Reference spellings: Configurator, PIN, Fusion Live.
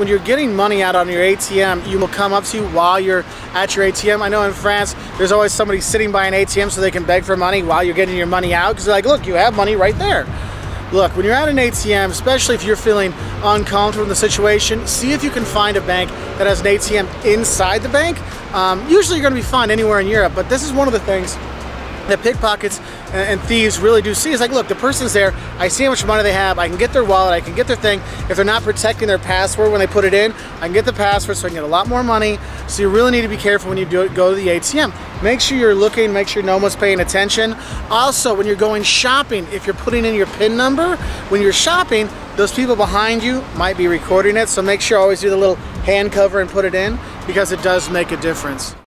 When you're getting money out on your ATM, you will come up to you while you're at your ATM. I know in France, there's always somebody sitting by an ATM so they can beg for money while you're getting your money out, because they're like, look, you have money right there. Look, when you're at an ATM, especially if you're feeling uncomfortable in the situation, see if you can find a bank that has an ATM inside the bank. Usually you're going to be fine anywhere in Europe, but this is one of the things that pickpockets and thieves really do see. It's like, look, the person's there, I see how much money they have, I can get their wallet, I can get their thing. If they're not protecting their password when they put it in, I can get the password so I can get a lot more money. So you really need to be careful when you go to the ATM. Make sure you're looking, make sure no one's paying attention. Also, when you're going shopping, if you're putting in your PIN number, when you're shopping, those people behind you might be recording it. So make sure always do the little hand cover and put it in, because it does make a difference.